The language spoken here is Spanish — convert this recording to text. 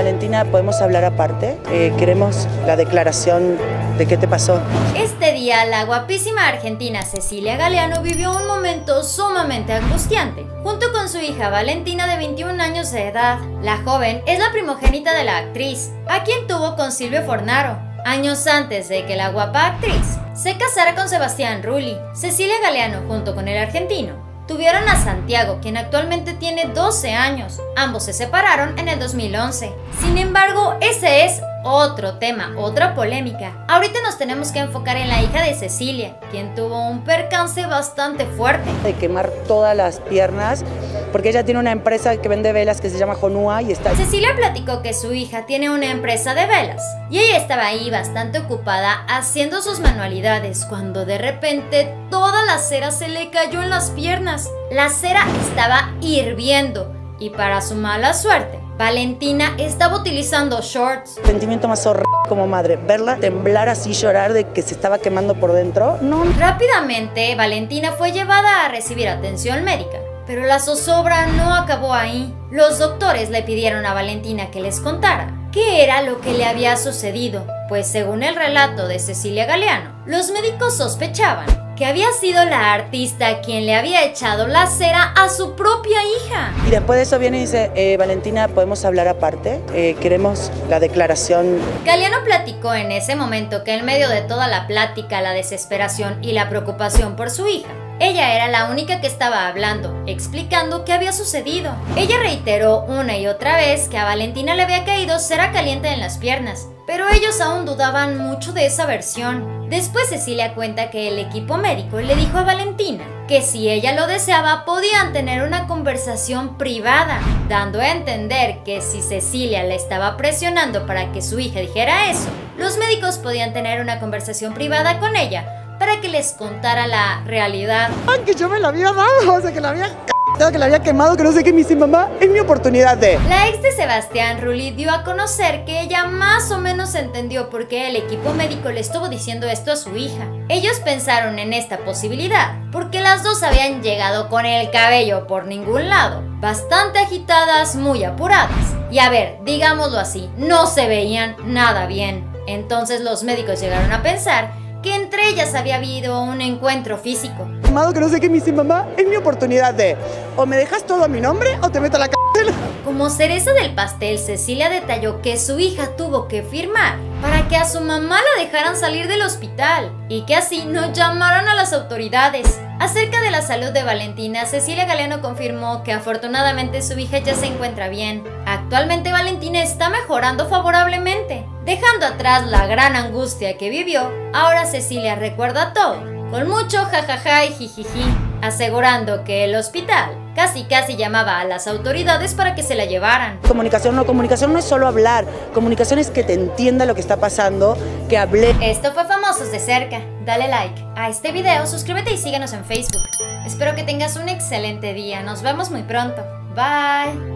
Valentina podemos hablar aparte. Queremos la declaración de qué te pasó. Este día la guapísima argentina Cecilia Galiano vivió un momento sumamente angustiante. Junto con su hija Valentina de 21 años de edad, la joven es la primogénita de la actriz, a quien tuvo con Silvio Fornaro. Años antes de que la guapa actriz se casara con Sebastián Rulli, Cecilia Galiano junto con el argentino tuvieron a Santiago, quien actualmente tiene 12 años. Ambos se separaron en el 2011. Sin embargo, ese es otro tema, otra polémica. Ahorita nos tenemos que enfocar en la hija de Cecilia, quien tuvo un percance bastante fuerte. De quemar todas las piernas, porque ella tiene una empresa que vende velas que se llama Honua y está... Cecilia platicó que su hija tiene una empresa de velas y ella estaba ahí bastante ocupada haciendo sus manualidades cuando de repente toda la cera se le cayó en las piernas. La cera estaba hirviendo y para su mala suerte, Valentina estaba utilizando shorts. Sentimiento más horrible como madre, verla temblar así, llorar de que se estaba quemando por dentro, no. Rápidamente, Valentina fue llevada a recibir atención médica, pero la zozobra no acabó ahí. Los doctores le pidieron a Valentina que les contara qué era lo que le había sucedido, pues según el relato de Cecilia Galiano, los médicos sospechaban que había sido la artista quien le había echado la cera a su propia hija. Y después de eso viene y dice, Valentina, ¿podemos hablar aparte? Queremos la declaración. Galiano platicó en ese momento que en medio de toda la plática, la desesperación y la preocupación por su hija, ella era la única que estaba hablando, explicando qué había sucedido. Ella reiteró una y otra vez que a Valentina le había caído cera caliente en las piernas, pero ellos aún dudaban mucho de esa versión. Después Cecilia cuenta que el equipo médico le dijo a Valentina que si ella lo deseaba podían tener una conversación privada, dando a entender que si Cecilia la estaba presionando para que su hija dijera eso, los médicos podían tener una conversación privada con ella para que les contara la realidad. ¡Ay, que yo me la había dado! O sea, que la había... que la había quemado, que no sé qué, me dice mamá, es mi oportunidad de... La ex de Sebastián Rulli dio a conocer que ella más o menos entendió por qué el equipo médico le estuvo diciendo esto a su hija. Ellos pensaron en esta posibilidad porque las dos habían llegado con el cabello por ningún lado, bastante agitadas, muy apuradas. Y a ver, digámoslo así, no se veían nada bien. Entonces los médicos llegaron a pensar que entre ellas había habido un encuentro físico. Amado, que no sé qué, me dice mamá, es mi oportunidad de... o me dejas todo a mi nombre o te meto a la cárcel. Como cereza del pastel, Cecilia detalló que su hija tuvo que firmar para que a su mamá la dejaran salir del hospital y que así no llamaran a las autoridades. Acerca de la salud de Valentina, Cecilia Galiano confirmó que afortunadamente su hija ya se encuentra bien. Actualmente Valentina está mejorando favorablemente. Dejando atrás la gran angustia que vivió, ahora Cecilia recuerda todo, con mucho jajaja y jijiji, asegurando que el hospital casi llamaba a las autoridades para que se la llevaran. Comunicación no es solo hablar, comunicación es que te entienda lo que está pasando, que hable. Esto fue Famosos de Cerca. Dale like a este video, suscríbete y síguenos en Facebook. Espero que tengas un excelente día, nos vemos muy pronto. Bye.